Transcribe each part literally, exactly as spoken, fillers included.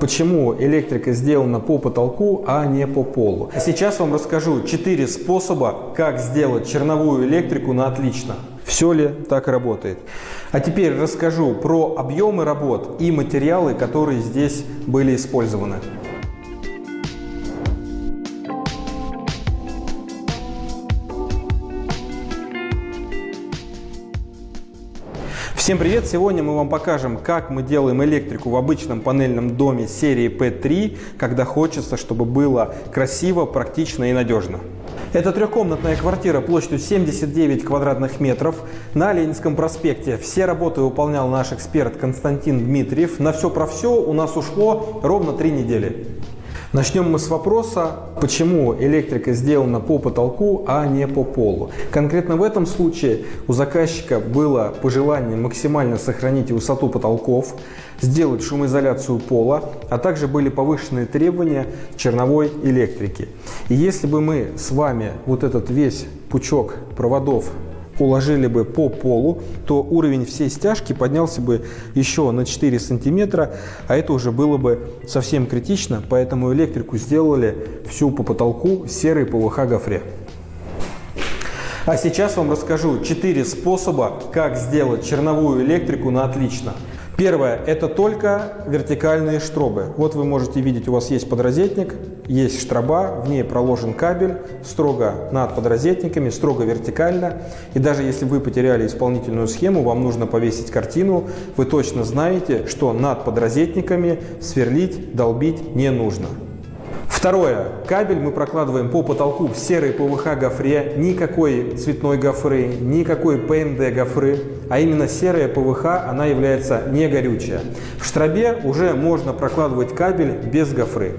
Почему электрика сделана по потолку, а не по полу? Сейчас вам расскажу четыре способа, как сделать черновую электрику на отлично. Все ли так работает? А теперь расскажу про объемы работ и материалы, которые здесь были использованы. Всем привет! Сегодня мы вам покажем, как мы делаем электрику в обычном панельном доме серии пэ три, когда хочется, чтобы было красиво, практично и надежно. Это трехкомнатная квартира площадью семьдесят девять квадратных метров на Ленинском проспекте. Все работы выполнял наш эксперт Константин Дмитриев. На все про все у нас ушло ровно три недели. Начнем мы с вопроса, почему электрика сделана по потолку, а не по полу. Конкретно в этом случае у заказчика было пожелание максимально сохранить высоту потолков, сделать шумоизоляцию пола, а также были повышенные требования черновой электрики. И если бы мы с вами вот этот весь пучок проводов уложили бы по полу, то уровень всей стяжки поднялся бы еще на четыре сантиметра, а это уже было бы совсем критично, поэтому электрику сделали всю по потолку серой пэ вэ ха гофре. А сейчас вам расскажу четыре способа, как сделать черновую электрику на отлично. Первое – это только вертикальные штробы. Вот вы можете видеть, у вас есть подрозетник, есть штроба, в ней проложен кабель строго над подрозетниками, строго вертикально. И даже если вы потеряли исполнительную схему, вам нужно повесить картину, вы точно знаете, что над подрозетниками сверлить, долбить не нужно. Второе. Кабель мы прокладываем по потолку в серой пэ вэ ха гофре, никакой цветной гофры, никакой пэ эн дэ гофры, а именно серая пэ вэ ха, она является не горючая. В штробе уже можно прокладывать кабель без гофры.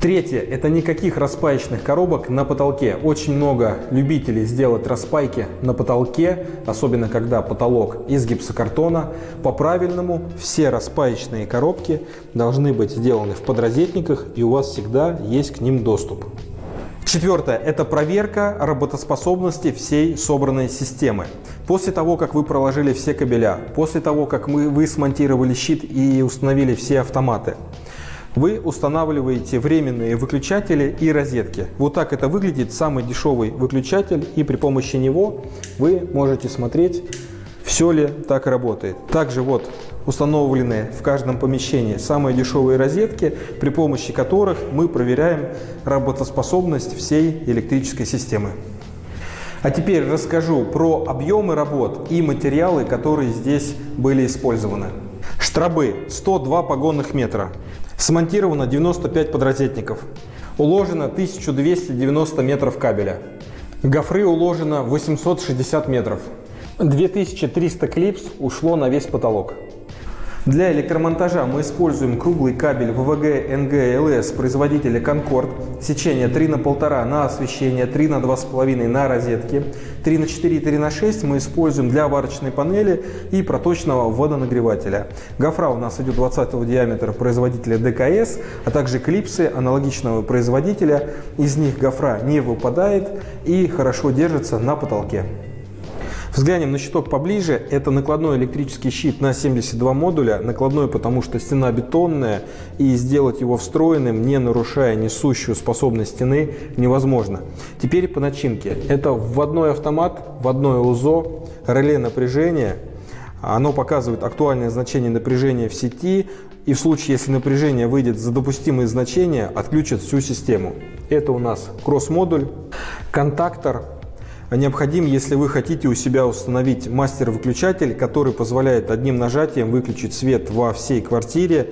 Третье. Это никаких распаечных коробок на потолке. Очень много любителей сделать распайки на потолке, особенно когда потолок из гипсокартона. По-правильному все распаечные коробки должны быть сделаны в подрозетниках, и у вас всегда есть к ним доступ. Четвертое – это проверка работоспособности всей собранной системы. После того, как вы проложили все кабеля, после того, как вы смонтировали щит и установили все автоматы, вы устанавливаете временные выключатели и розетки. Вот так это выглядит, самый дешевый выключатель, и при помощи него вы можете смотреть, все ли так работает. Также вот установлены в каждом помещении самые дешевые розетки, при помощи которых мы проверяем работоспособность всей электрической системы. А теперь расскажу про объемы работ и материалы, которые здесь были использованы. Штробы сто два погонных метра. Смонтировано девяносто пять подрозетников. Уложено тысяча двести девяносто метров кабеля. Гофры уложено восемьсот шестьдесят метров. две тысячи триста клипс ушло на весь потолок. Для электромонтажа мы используем круглый кабель вэ вэ гэ эн гэ эл эс производителя Concorde. Сечение три на полтора на освещение, три на два с половиной на розетки. три на четыре и три на шесть мы используем для варочной панели и проточного водонагревателя. Гофра у нас идет двадцатого диаметра производителя дэ ка эс, а также клипсы аналогичного производителя. Из них гофра не выпадает и хорошо держится на потолке. Взглянем на щиток поближе. Это накладной электрический щит на семьдесят два модуля. Накладной, потому что стена бетонная, и сделать его встроенным, не нарушая несущую способность стены, невозможно. Теперь по начинке. Это вводной автомат, вводное УЗО, реле напряжения. Оно показывает актуальное значение напряжения в сети, и в случае, если напряжение выйдет за допустимые значения, отключит всю систему. Это у нас кросс-модуль, контактор. Необходим, если вы хотите у себя установить мастер-выключатель, который позволяет одним нажатием выключить свет во всей квартире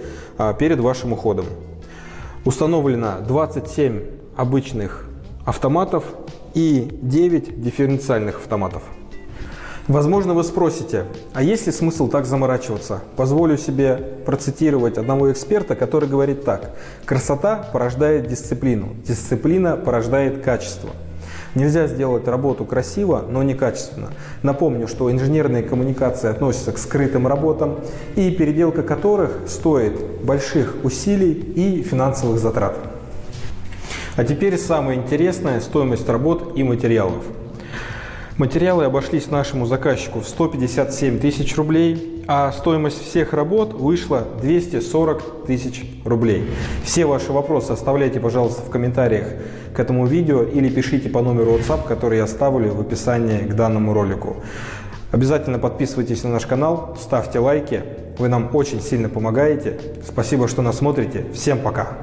перед вашим уходом. Установлено двадцать семь обычных автоматов и девять дифференциальных автоматов. Возможно, вы спросите, а есть ли смысл так заморачиваться? Позволю себе процитировать одного эксперта, который говорит так: «Красота порождает дисциплину, дисциплина порождает качество». Нельзя сделать работу красиво, но некачественно. Напомню, что инженерные коммуникации относятся к скрытым работам, и переделка которых стоит больших усилий и финансовых затрат. А теперь самое интересное – стоимость работ и материалов. Материалы обошлись нашему заказчику в сто пятьдесят семь тысяч рублей, а стоимость всех работ вышла двести сорок тысяч рублей. Все ваши вопросы оставляйте, пожалуйста, в комментариях к этому видео или пишите по номеру WhatsApp, который я оставлю в описании к данному ролику. Обязательно подписывайтесь на наш канал, ставьте лайки, вы нам очень сильно помогаете. Спасибо, что нас смотрите. Всем пока!